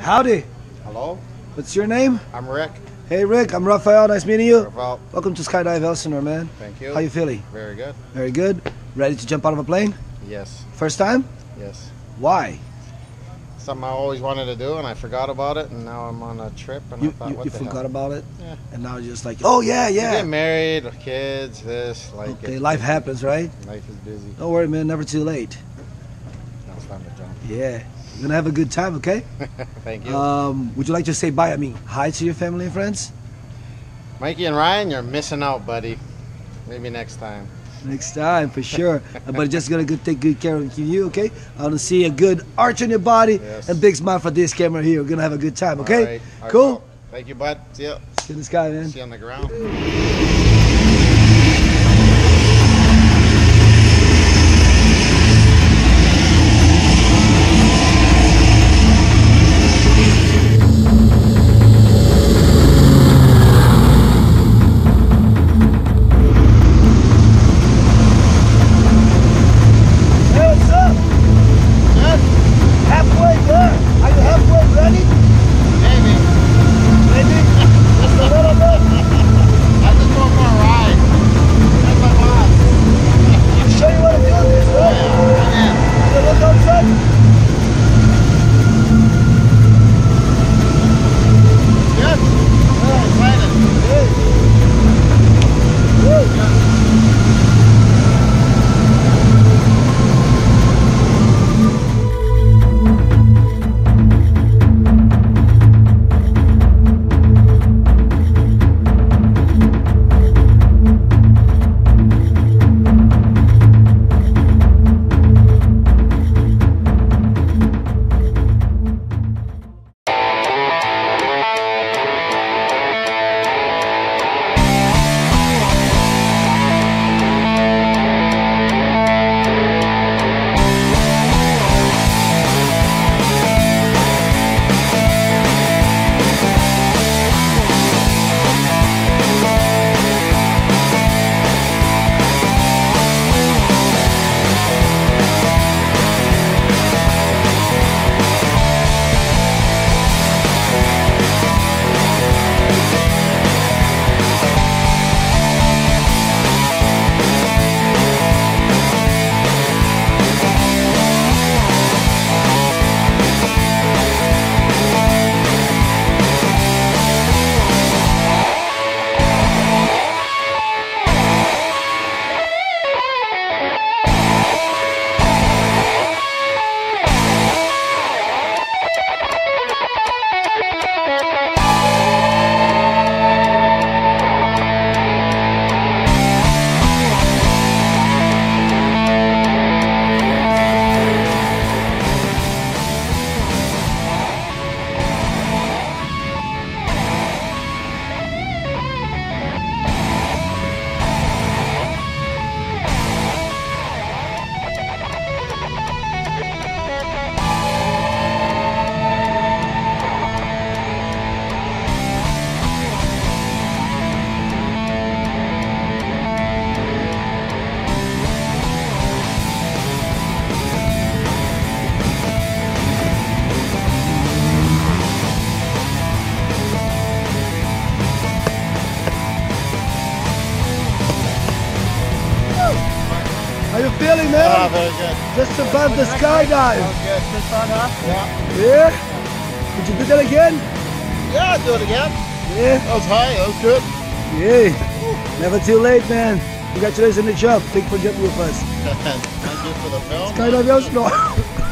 Howdy. Hello. What's your name? I'm Rick. Hey Rick, I'm Rafael. Nice meeting you. Rafael. Welcome to Skydive Elsinore, man. Thank you. How you feeling? Very good. Very good. Ready to jump out of a plane? Yes. First time? Yes. Why? Something I always wanted to do and I forgot about it, and now I'm on a trip and I thought, what the hell? You forgot about it? Yeah. And now you're just like, oh yeah, yeah. You get married, kids, this, like. Okay, life happens, right? Life is busy. Don't worry, man. Never too late. Now it's time to jump. Yeah. You're gonna have a good time, okay? Thank you. Would you like to say bye? I mean, hi to your family and friends. Mikey and Ryan, you're missing out, buddy. Maybe next time. Next time, for sure. But just gonna take good care of you, okay? I wanna see a good arch on your body, yes, and big smile for this camera here. We're gonna have a good time, okay? Right. Cool. Right. Thank you, bud. See ya. See you in the sky, man. See you on the ground. How you feeling, man? Ah, very good. Just above the skydive. Good. Good fun, huh? Yeah. Yeah? Did you do that again? Yeah, I'll do it again. Yeah? That was high, that was good. Yeah. Never too late, man. Congratulations on the job. Thanks for jumping with us. Thank you for the film. Skydive Elsinore.